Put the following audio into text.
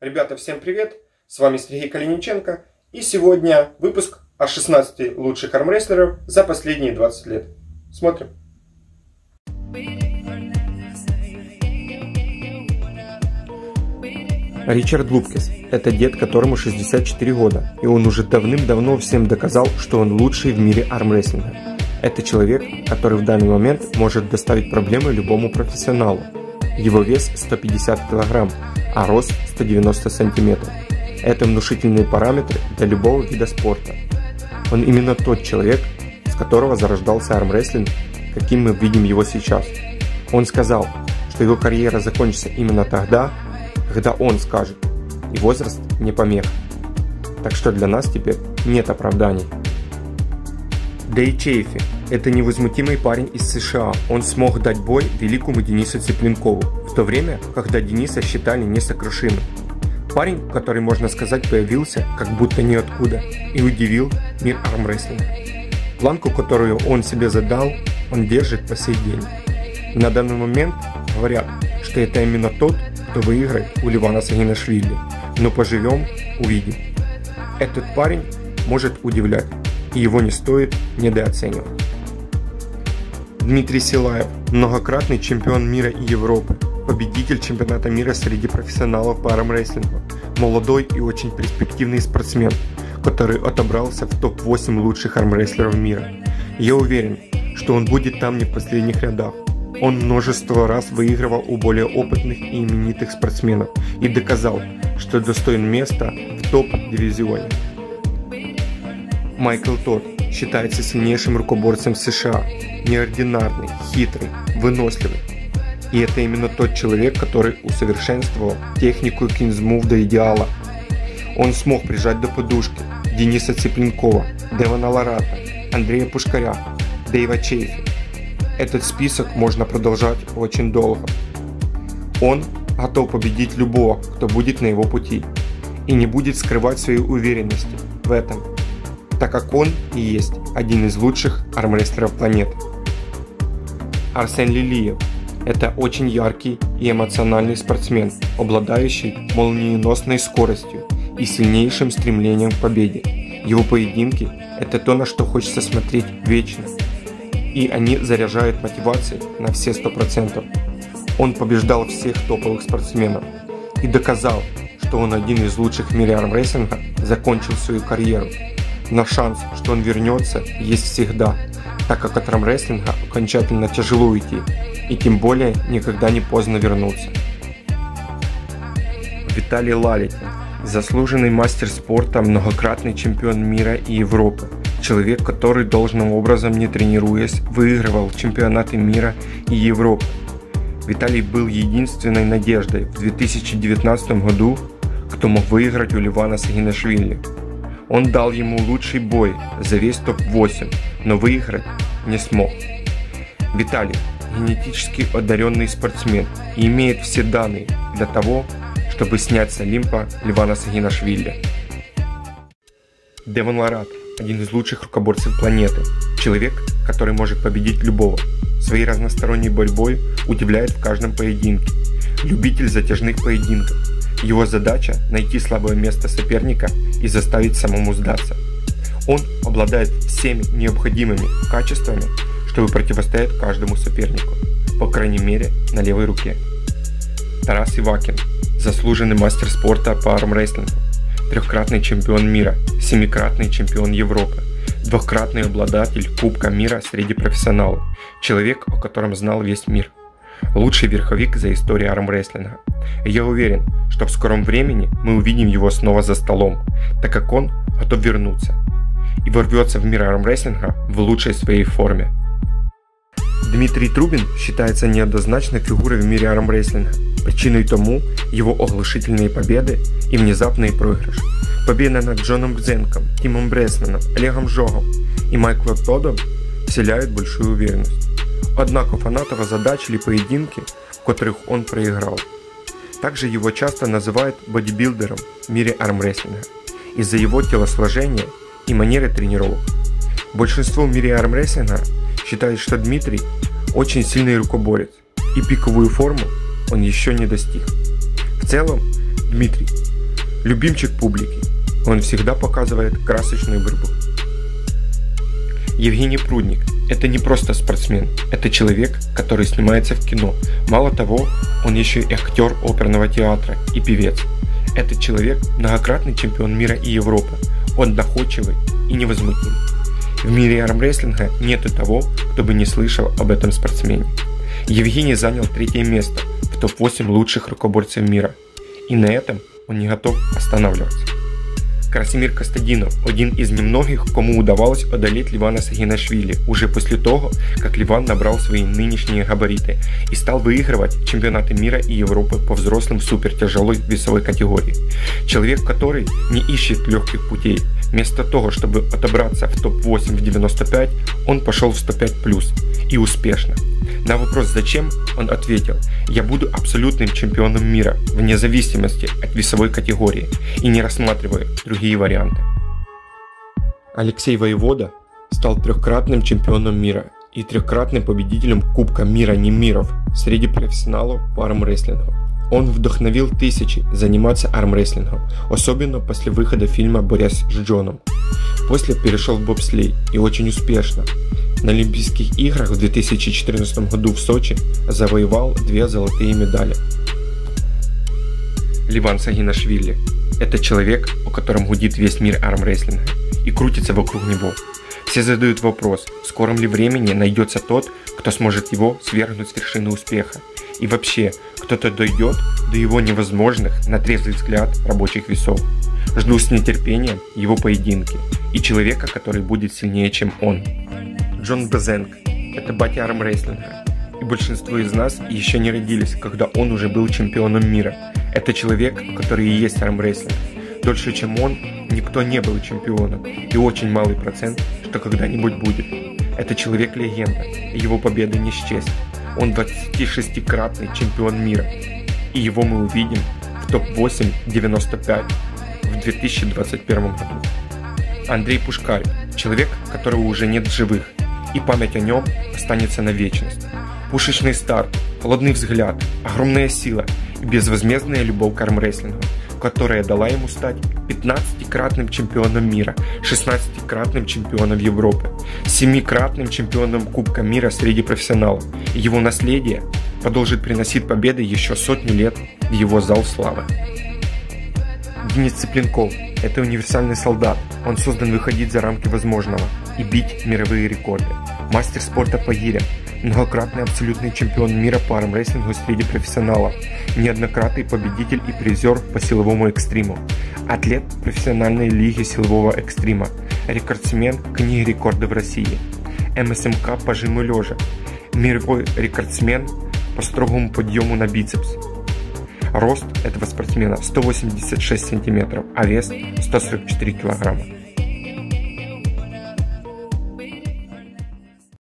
Ребята, всем привет! С вами Сергей Калиниченко. И сегодня выпуск о 16 лучших армрестлеров за последние 20 лет. Смотрим. Ричард Лупкес – это дед, которому 64 года. И он уже давным-давно всем доказал, что он лучший в мире армрестлинга. Это человек, который в данный момент может доставить проблемы любому профессионалу. Его вес 150 кг, а рост 190 см. Это внушительные параметры для любого вида спорта. Он именно тот человек, с которого зарождался армрестлинг, каким мы видим его сейчас. Он сказал, что его карьера закончится именно тогда, когда он скажет, и возраст не помеха. Так что для нас теперь нет оправданий. Дэйв Чаффи. Это невозмутимый парень из США. Он смог дать бой великому Денису Цыпленкову, в то время, когда Дениса считали несокрушимым. Парень, который, можно сказать, появился как будто ниоткуда и удивил мир армрестлинга. Планку, которую он себе задал, он держит по сей день. На данный момент говорят, что это именно тот, кто выиграет у Левана Сагинашвили. Но поживем, увидим. Этот парень может удивлять, и его не стоит недооценивать. Дмитрий Силаев – многократный чемпион мира и Европы, победитель чемпионата мира среди профессионалов по армрестлингу, молодой и очень перспективный спортсмен, который отобрался в топ-8 лучших армрестлеров мира. Я уверен, что он будет там не в последних рядах. Он множество раз выигрывал у более опытных и именитых спортсменов и доказал, что достоин места в топ-дивизионе. Майкл Тодд считается сильнейшим рукоборцем США, неординарный, хитрый, выносливый. И это именно тот человек, который усовершенствовал технику Кингзмув до идеала. Он смог прижать до подушки Дениса Цыпленкова, Девона Ларрата, Андрея Пушкаря, Дэйва Чаффи. Этот список можно продолжать очень долго. Он готов победить любого, кто будет на его пути, и не будет скрывать своей уверенности в этом, так как он и есть один из лучших армрестлеров планеты. Арсен Лилиев – это очень яркий и эмоциональный спортсмен, обладающий молниеносной скоростью и сильнейшим стремлением к победе. Его поединки – это то, на что хочется смотреть вечно, и они заряжают мотивацией на все 100%. Он побеждал всех топовых спортсменов и доказал, что он один из лучших в мире армрестлинга, закончил свою карьеру. Но шанс, что он вернется, есть всегда, так как от армрестлинга окончательно тяжело уйти, и тем более никогда не поздно вернуться. Виталий Лалетин – заслуженный мастер спорта, многократный чемпион мира и Европы, человек, который должным образом, не тренируясь, выигрывал чемпионаты мира и Европы. Виталий был единственной надеждой в 2019 году, кто мог выиграть у Левана Сагинашвили. Он дал ему лучший бой за весь топ-8, но выиграть не смог. Виталий – генетически одаренный спортсмен и имеет все данные для того, чтобы снять с Олимпа Левана Сагинашвили. Девон Ларрат – один из лучших рукоборцев планеты. Человек, который может победить любого. Своей разносторонней борьбой удивляет в каждом поединке. Любитель затяжных поединков. Его задача – найти слабое место соперника и заставить самому сдаться. Он обладает всеми необходимыми качествами, чтобы противостоять каждому сопернику, по крайней мере на левой руке. Тарас Ивакин – заслуженный мастер спорта по армрестлингу, трехкратный чемпион мира, семикратный чемпион Европы, двукратный обладатель Кубка мира среди профессионалов, человек, о котором знал весь мир. Лучший верховик за историю армрестлинга. Я уверен, что в скором времени мы увидим его снова за столом, так как он готов вернуться и ворвется в мир армрестлинга в лучшей своей форме. Дмитрий Трубин считается неоднозначной фигурой в мире армрестлинга. Причиной тому его оглушительные победы и внезапные проигрыши. Победа над Джоном Брзенком, Тимом Бреслином, Олегом Жогом и Майклом Тоддом вселяют большую уверенность. Однако фанатов озадачили поединки, в которых он проиграл. Также его часто называют бодибилдером в мире армрестлинга из-за его телосложения и манеры тренировок. Большинство в мире армрестлинга считает, что Дмитрий очень сильный рукоборец и пиковую форму он еще не достиг. В целом, Дмитрий – любимчик публики, он всегда показывает красочную борьбу. Евгений Прудник – это не просто спортсмен, это человек, который снимается в кино. Мало того, он еще и актер оперного театра и певец. Этот человек – многократный чемпион мира и Европы, он находчивый и невозмутим. В мире армрестлинга нет и того, кто бы не слышал об этом спортсмене. Евгений занял 3-е место в топ-8 лучших рукоборцев мира, и на этом он не готов останавливаться. Красимир Костадинов – один из немногих, кому удавалось одолеть Левана Сагинашвили уже после того, как Леван набрал свои нынешние габариты и стал выигрывать чемпионаты мира и Европы по взрослым супертяжелой весовой категории. Человек, который не ищет легких путей. Вместо того, чтобы отобраться в топ-8 в 95, он пошел в 105+, и успешно. На вопрос «Зачем?» он ответил: «Я буду абсолютным чемпионом мира, вне зависимости от весовой категории, и не рассматриваю другие варианты». Алексей Воевода стал 3-кратным чемпионом мира и 3-кратным победителем Кубка мира Немиров среди профессионалов по армрестлингу. Он вдохновил тысячи заниматься армрестлингом, особенно после выхода фильма «Борясь с Джоном». После перешел в бобслей и очень успешно. На Олимпийских играх в 2014 году в Сочи завоевал 2 золотые медали. Леван Сагинашвили – это человек, о котором гудит весь мир армрестлинга и крутится вокруг него. Все задают вопрос, в скором ли времени найдется тот, кто сможет его свергнуть с вершины успеха. И вообще, кто-то дойдет до его невозможных, на трезвый взгляд, рабочих весов. Жду с нетерпением его поединки и человека, который будет сильнее, чем он. Джон Брзенк – это батя армрестлинга, и большинство из нас еще не родились, когда он уже был чемпионом мира. Это человек, который и есть армрестлинг. Дольше, чем он, никто не был чемпионом, и очень малый процент, что когда-нибудь будет. Это человек-легенда, и его победа не исчезнет. Он 26-кратный чемпион мира, и его мы увидим в топ-8 95 в 2021 году. Андрей Пушкарь – человек, которого уже нет в живых, и память о нем останется на вечность. Пушечный старт, холодный взгляд, огромная сила и безвозмездная любовь к армрестлингу, которая дала ему стать 15-кратным чемпионом мира, 16-кратным чемпионом Европы, 7-кратным чемпионом Кубка мира среди профессионалов. Его наследие продолжит приносить победы еще сотни лет в его зал славы. Денис Цыпленков – это универсальный солдат, он создан выходить за рамки возможного и бить мировые рекорды. Мастер спорта по гирям, многократный абсолютный чемпион мира по армрестлингу среди профессионалов, неоднократный победитель и призер по силовому экстриму, атлет профессиональной лиги силового экстрима, рекордсмен книги рекордов России, МСМК по жиму лежа, мировой рекордсмен по строгому подъему на бицепс. Рост этого спортсмена 186 см, а вес 144 кг.